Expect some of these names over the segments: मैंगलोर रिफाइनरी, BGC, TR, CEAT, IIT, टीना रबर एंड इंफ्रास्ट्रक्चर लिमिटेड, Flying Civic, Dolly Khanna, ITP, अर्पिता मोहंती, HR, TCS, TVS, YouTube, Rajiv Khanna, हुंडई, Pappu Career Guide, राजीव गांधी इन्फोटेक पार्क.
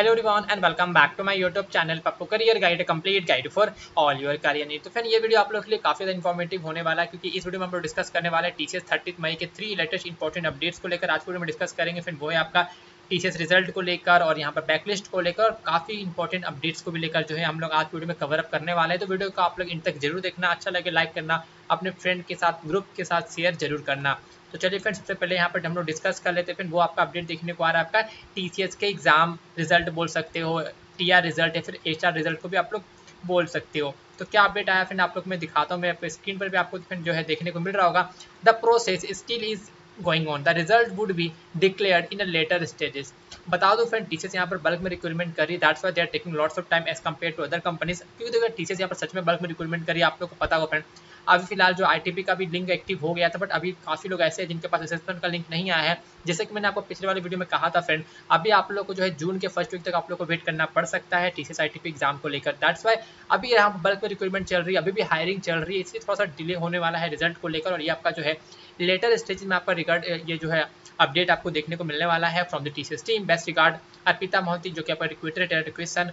Hello everyone and welcome back to my YouTube channel Pappu career guide, complete guide for all your career need. तो friend ये video आप लोग के लिए काफी ज्यादा इन्फॉर्मेटिव होने वाला है, क्योंकि इस वीडियो में हम लोग डिस्कस करने वाले टीसीएस 30 मई के 3 लेटेस्ट इंपॉर्टेंट अपडेट्स को लेकर आज वीडियो में डिस्कस करेंगे। फ्रेंड वो है आपका टीसीएस रिजल्ट को लेकर और यहाँ पर बैकलिस्ट को लेकर काफ़ी इंपॉर्टेंट अपडेट्स को भी लेकर जो है हम लोग आज वीडियो में कवरअप करने वाले हैं। तो वीडियो को आप लोग इन तक जरूर देखना, अच्छा लगे लाइक करना, अपने फ्रेंड के साथ ग्रुप के साथ शेयर जरूर करना। तो चलिए फ्रेंड सबसे पहले यहाँ पर हम लोग डिस्कस कर लेते हैं। फ्रेंड वो आपका अपडेट देखने को आ रहा है आपका टीसीएस के एग्जाम रिजल्ट बोल सकते हो, टीआर रिजल्ट या फिर एचआर रिजल्ट को भी आप लोग बोल सकते हो। तो क्या अपडेट आया फ्रेंड आप लोग मैं दिखाता हूँ, मैं आपको स्क्रीन पर भी आपको फ्रेंड जो है देखने को मिल रहा होगा। The process still is going on, the result would be declared in a later stages. बता दो फ्रेंड टीसीएस यहाँ पर बल्क में रिक्रूटमेंट करी, that's why they are taking lots of time as compare to other companies. क्योंकि देखो TCS यहाँ पर सच में बल्क में रिक्रूटमेंट करी, आप लोग को पता होगा फ्रेंड। अभी फिलहाल जो आईटीपी का भी लिंक एक्टिव हो गया था, बट अभी काफ़ी लोग ऐसे हैं जिनके पास असेसमेंट का लिंक नहीं आया है। जैसे कि मैंने आपको पिछले वाले वीडियो में कहा था फ्रेंड, अभी आप लोग को जो है जून के फर्स्ट वीक तक आप लोग को वेट करना पड़ सकता है टीसीएस आईटीपी एग्जाम को लेकर। दैट्स वाई अभी यहाँ पर बल्क में रिक्रूटमेंट चल रही है, अभी भी हायरिंग चल रही है, इसलिए थोड़ा सा डिले होने वाला है रिजल्ट को लेकर। और ये आपका जो है लेटर स्टेज में आपका रिगार्ड ये जो है अपडेट आपको देखने को मिलने वाला है from the TCS team. Best regard अर्पिता मोहंती, जो कि आपका रिक्रूटर टेरिक्वेशन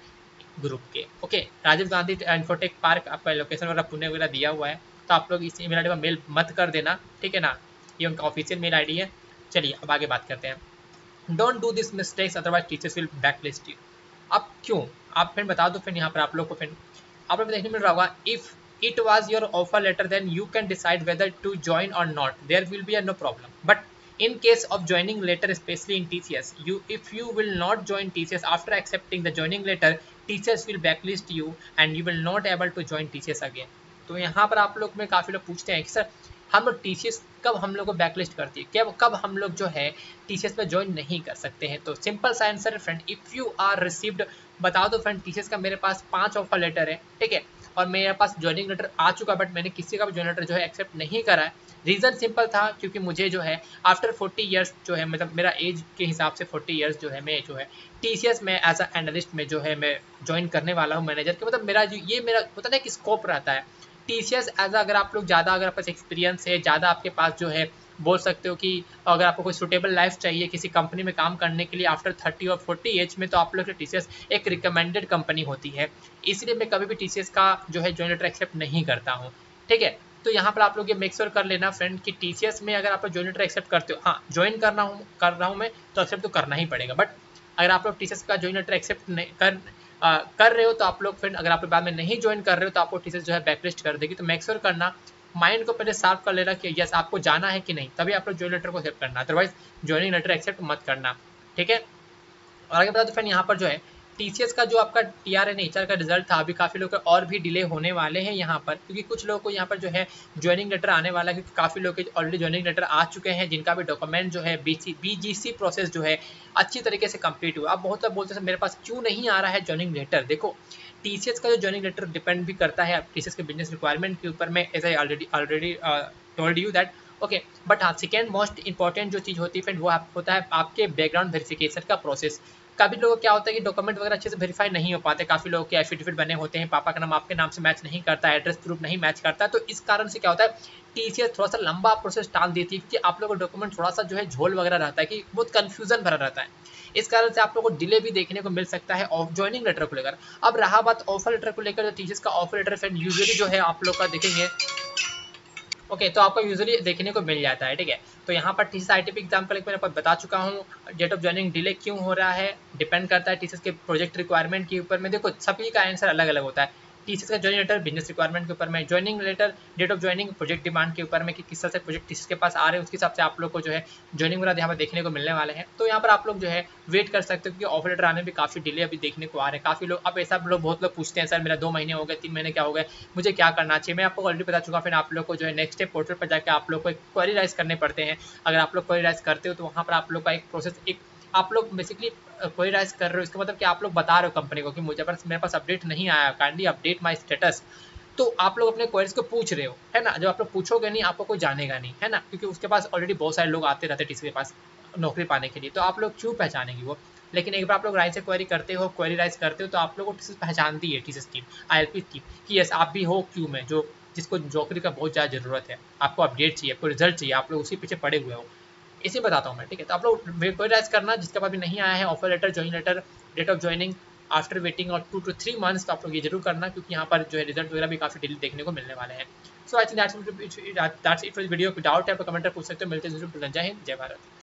ग्रुप के। Okay, राजीव गांधी इन्फोटेक पार्क आपका लोकेशन वगैरह पुणे वगैरह दिया हुआ है, तो आप लोग इस ईमेल आईडी पर मेल मत कर देना, ठीक है ना, ये उनका ऑफिशियल मेल आईडी है। चलिए अब आगे बात करते हैं। Don't do this mistakes otherwise teachers will backlist you. अब क्यों आप फ्रेंड बता दो फ्रेंड यहाँ पर आप लोग को फ्रेंड आप लोग देखने मिल रहा होगा, if it was your offer letter then you can decide whether to join और not, there will be no problem. But in case of joining letter, especially in TCS, if you will not join TCS after accepting the joining letter, TCS will blacklist you and you will not able to join TCS again। तो यहाँ पर आप लोग में काफ़ी लोग पूछते हैं कि सर हम लोग TCS कब हम लोग को बैकलिस्ट करती है, कब हम लोग जो है TCS में ज्वाइन नहीं कर सकते हैं। तो सिंपल सा answer friend, if you are received, बता दो फ्रेंड TCS का मेरे पास 5 ऑफर लेटर है, ठीक है, और मेरे पास ज्वाइनिंग लेटर आ चुका है, बट मैंने किसी का भी ज्वाइनिंग लेटर जो है एक्सेप्ट नहीं करा है। रीज़न सिंपल था, क्योंकि मुझे जो है आफ्टर 40 इयर्स जो है, मतलब मेरा एज के हिसाब से 40 इयर्स जो है मैं जो है टीसीएस में एज अ एनालिस्ट में जो है मैं ज्वाइन करने वाला हूँ मैनेजर के। मतलब मेरा जो ये मेरा होता ना एक स्कोप रहता है टीसीएस एज अगर आप लोग ज़्यादा अगर आपके पास एक्सपीरियंस है, ज़्यादा आपके पास जो है बोल सकते हो कि अगर आपको कोई सूटेबल लाइफ चाहिए किसी कंपनी में काम करने के लिए आफ्टर 30 और 40 एज में, तो आप लोग टीसीएस एक रिकमेंडेड कंपनी होती है, इसलिए मैं कभी भी टीसीएस का जो है ज्वाइन लेटर एक्सेप्ट नहीं करता हूं, ठीक है। तो यहाँ पर आप लोग ये मेक श्योर कर लेना फ्रेंड कि टीसीएस में अगर आप लोग ज्वाइन लेटर एक्सेप्ट करते हो, हाँ ज्वाइन कर रहा हूँ मैं तो एक्सेप्ट तो करना ही पड़ेगा, बट अगर आप लोग टीसीएस का ज्वाइन लेटर एक्सेप्ट कर रहे हो तो आप लोग फ्रेंड अगर आप लोग बाद में नहीं ज्वाइन कर रहे हो तो आपको टीसीएस जो है बैकलिस्ट कर देगी। तो मेक श्योर करना, माइंड को पहले साफ कर लेना कि यस आपको जाना है कि नहीं, तभी आप लोग ज्वाइनिंग लेटर को एक्सेप्ट करना, अदरवाइज ज्वाइनिंग लेटर एक्सेप्ट मत करना, ठीक है। और आगे बता दो फ्रेंड यहाँ पर जो है टीसीएस का जो आपका टीआर एंड एचआर का रिजल्ट था, अभी काफ़ी लोग और भी डिले होने वाले हैं यहाँ पर, क्योंकि कुछ लोगों को यहाँ पर जो है ज्वाइनिंग लेटर आने वाला है, क्योंकि काफ़ी लोग ऑलरेडी ज्वाइनिंग लेटर आ चुके हैं जिनका भी डॉक्यूमेंट जो है बीजीसी प्रोसेस जो है अच्छी तरीके से कंप्लीट हुआ। आप बहुत लोग बोलते हैं मेरे पास क्यों नहीं आ रहा है ज्वाइनिंग लेटर। देखो टीसीएस का जो ज्वाइनिंग लेटर डिपेंड भी करता है टीसीएस के बिजनेस रिक्वायरमेंट के ऊपर, मैं as I already told you that, okay. But हाँ सेकेंड मोस्ट इंपॉर्टेंट जो चीज़ होती है फ्रेंड वो होता है आपके बैकग्राउंड वेरिफिकेशन का प्रोसेस। काफ़ी लोगों को क्या होता है कि डॉक्यूमेंट वगैरह अच्छे से वेरीफाई नहीं हो पाते, काफ़ी लोगों के एफिडेविट बने होते हैं, पापा का नाम आपके नाम से मैच नहीं करता, एड्रेस प्रूफ नहीं मैच करता, तो इस कारण से क्या होता है टीसीएस थोड़ा सा लंबा प्रोसेस टाल देती है, क्योंकि आप लोगों का डॉक्यूमेंट थोड़ा सा जो है झोल वगैरह रहता है, कि बहुत कंफ्यूजन भरा रहता है, इस कारण से आप लोगों को डिले भी देखने को मिल सकता है ऑफ ज्वाइनिंग लेटर को लेकर। अब रहा बात ऑफर लेटर को लेकर, टीसीएस का ऑफर लेटर फ्रेंड यूजुअली जो है आप लोग का देखेंगे, ओके तो आपको यूजुअली देखने को मिल जाता है, ठीक है। तो यहाँ पर टीसीएस आईटीपी एग्जाम को लेकर मैं बता चुका हूँ डेट ऑफ ज्वाइनिंग डिले क्यों हो रहा है, डिपेंड करता है टीसीएस के प्रोजेक्ट रिक्वायरमेंट के ऊपर में। देखो सभी का आंसर अलग अलग होता है, टीसीएस का ज्वाइनिंग लेटर बिजनेस रिक्वायरमेंट के ऊपर में, joining letter date of joining project demand के ऊपर में कि किस तरह से प्रोजेक्ट टीसीएस के पास आ रहे हैं, उसके हिसाब से आप लोग को जो है ज्वाइनिंग वगैरह यहाँ पर देखने को मिलने वाले हैं। तो यहाँ पर आप लोग जो है वेट कर सकते हो, क्योंकि ऑफर लेटर आने में काफ़ी डिले अभी देखने को आ रहे हैं। काफ़ी लोग अब ऐसा लोग बहुत लोग पूछते हैं सर मेरा 2 महीने हो गए, 3 महीने क्या हो गए, मुझे क्या करना चाहिए। मैं आपको ऑलरेडी बता चुका, फिर आप लोग को जो है नेक्स्ट डे पोर्टल पर जाकर आप लोग को क्वेरी राइज करने पड़ते हैं। अगर आप लोग क्वेरी राइज करते हो तो वहाँ पर आप लोग का एक प्रोसेस, एक आप लोग बेसिकली कोई राइज कर रहे हो, इसका मतलब कि आप लोग बता रहे हो कंपनी को कि मुझे पर मेरे पास अपडेट नहीं आया, काइंडली अपडेट माय स्टेटस। तो आप लोग अपने क्वेरीज को पूछ रहे हो, है ना। जब आप लोग पूछोगे नहीं आपको कोई जानेगा नहीं, है ना, क्योंकि उसके पास ऑलरेडी बहुत सारे लोग आते रहते हैं टीसीएस के पास नौकरी पाने के लिए, तो आप लोग क्यों पहचानेंगे वो। लेकिन एक बार आप लोग राइज से क्वेरी करते हो, क्वेरी राइज करते हो, तो आप लोग को टीसीएस पहचानती है, टीसीएस टीम, आईएलपी टीम, कि यस आप भी हो क्यों में जो जिसको नौकरी का बहुत ज़्यादा ज़रूरत है, आपको अपडेट चाहिए, आपको रिजल्ट चाहिए, आप लोग उसी पीछे पड़े हुए हो, इसे बताता हूँ मैं, ठीक है। तो आप लोग क्वेरी राइज करना, जिसके बाद भी नहीं आया है offer letter, joining letter, date of joining after waiting of 2 to 3 months। तो आप लोग ये जरूर करना, क्योंकि यहाँ पर जो है रिजल्ट वगैरह भी काफी जल्दी देखने को मिलने वाले हैं। So I think that's it for this video. कोई डाउट है तो कमेंट पर पूछ सकते हो। मिलते हैं, जय हिंद, जय भारत।